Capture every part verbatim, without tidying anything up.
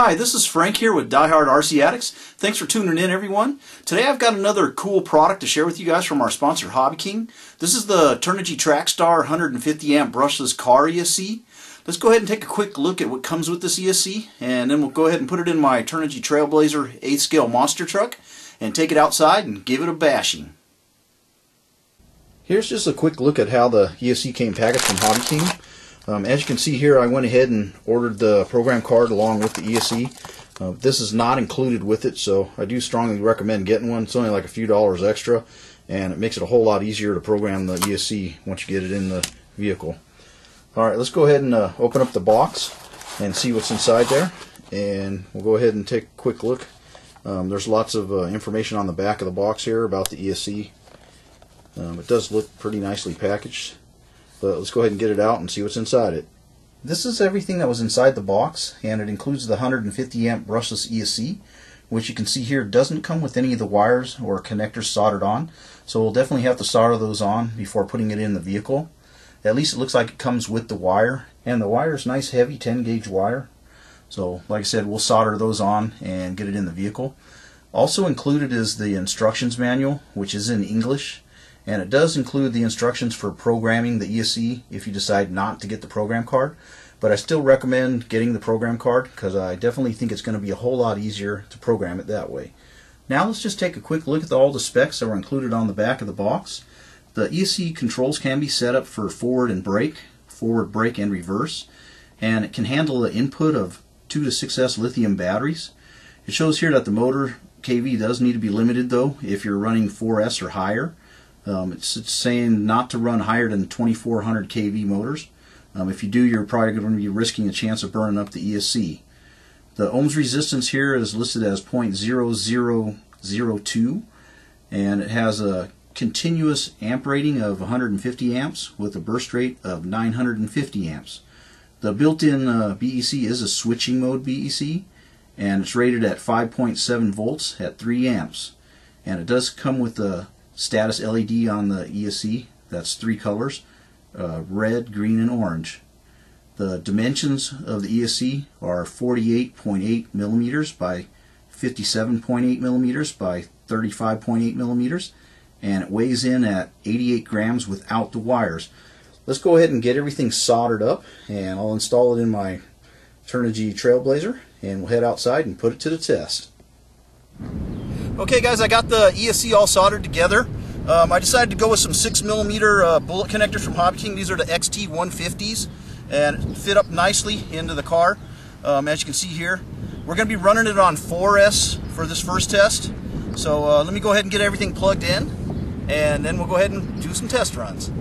Hi, this is Frank here with Die Hard R C Addicts. Thanks for tuning in, everyone. Today I've got another cool product to share with you guys from our sponsor, Hobby King. This is the Turnigy Trackstar one hundred fifty amp brushless car E S C. Let's go ahead and take a quick look at what comes with this E S C, and then we'll go ahead and put it in my Turnigy Trailblazer eighth scale monster truck and take it outside and give it a bashing. Here's just a quick look at how the E S C came packaged from Hobby King. Um, as you can see here, I went ahead and ordered the program card along with the E S C. Uh, this is not included with it, so I do strongly recommend getting one. It's only like a few dollars extra, and it makes it a whole lot easier to program the E S C once you get it in the vehicle. Alright, let's go ahead and uh, open up the box and see what's inside there. And we'll go ahead and take a quick look. Um, there's lots of uh, information on the back of the box here about the E S C. Um, it does look pretty nicely packaged. But let's go ahead and get it out and see what's inside it. This is everything that was inside the box, and it includes the one hundred fifty amp brushless E S C, which you can see here doesn't come with any of the wires or connectors soldered on, so we'll definitely have to solder those on before putting it in the vehicle. At least it looks like it comes with the wire, and the wire is nice heavy ten gauge wire, so like I said, we'll solder those on and get it in the vehicle. Also included is the instructions manual, which is in English. And it does include the instructions for programming the E S C if you decide not to get the program card. But I still recommend getting the program card because I definitely think it's going to be a whole lot easier to program it that way. Now let's just take a quick look at all the specs that were included on the back of the box. The E S C controls can be set up for forward and brake, forward brake and reverse. And it can handle the input of two to six S lithium batteries. It shows here that the motor K V does need to be limited though if you're running four S or higher. Um, it's, it's saying not to run higher than twenty-four hundred K V motors. Um, if you do, you're probably going to be risking a chance of burning up the E S C. The ohms resistance here is listed as zero point zero zero zero two, and it has a continuous amp rating of one hundred fifty amps with a burst rate of nine hundred fifty amps. The built-in uh, B E C is a switching mode B E C, and it's rated at five point seven volts at three amps, and it does come with a status L E D on the E S C. That's three colors, uh, red, green, and orange. The dimensions of the E S C are forty-eight point eight millimeters by fifty-seven point eight millimeters by thirty-five point eight millimeters, and it weighs in at eighty-eight grams without the wires. Let's go ahead and get everything soldered up, and I'll install it in my Turnigy Trailblazer, and we'll head outside and put it to the test. Okay guys, I got the E S C all soldered together. Um, I decided to go with some six millimeter uh, bullet connectors from Hobby King. These are the X T one fifties, and it fit up nicely into the car. Um, as you can see here, we're going to be running it on four S for this first test. So uh, let me go ahead and get everything plugged in, and then we'll go ahead and do some test runs.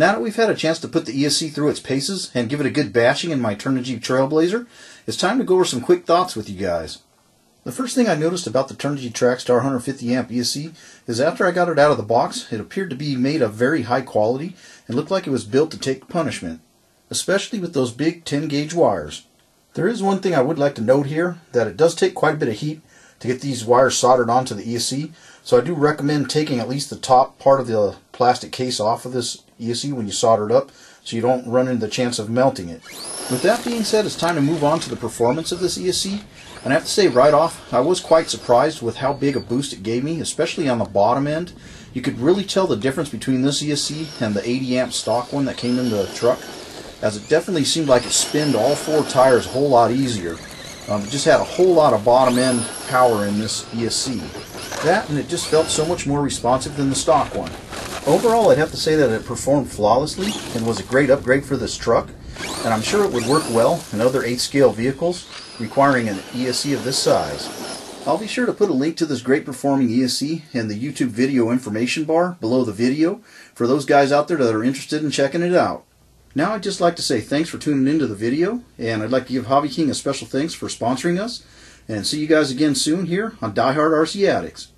Now that we've had a chance to put the E S C through its paces and give it a good bashing in my Turnigy Trailblazer, it's time to go over some quick thoughts with you guys. The first thing I noticed about the Turnigy Trackstar one hundred fifty amp E S C is after I got it out of the box, it appeared to be made of very high quality and looked like it was built to take punishment, especially with those big ten gauge wires. There is one thing I would like to note here, that it does take quite a bit of heat to get these wires soldered onto the E S C, so I do recommend taking at least the top part of the plastic case off of this E S C when you solder it up, so you don't run into the chance of melting it. With that being said, it's time to move on to the performance of this E S C, and I have to say right off, I was quite surprised with how big a boost it gave me, especially on the bottom end. You could really tell the difference between this E S C and the eighty amp stock one that came in the truck, as it definitely seemed like it spinned all four tires a whole lot easier. Um, it just had a whole lot of bottom end power in this E S C. That, and it just felt so much more responsive than the stock one. Overall, I'd have to say that it performed flawlessly and was a great upgrade for this truck, and I'm sure it would work well in other eighth scale vehicles requiring an E S C of this size. I'll be sure to put a link to this great performing E S C in the YouTube video information bar below the video for those guys out there that are interested in checking it out. Now I'd just like to say thanks for tuning into the video, and I'd like to give Hobby King a special thanks for sponsoring us, and see you guys again soon here on Die Hard R C Addicts.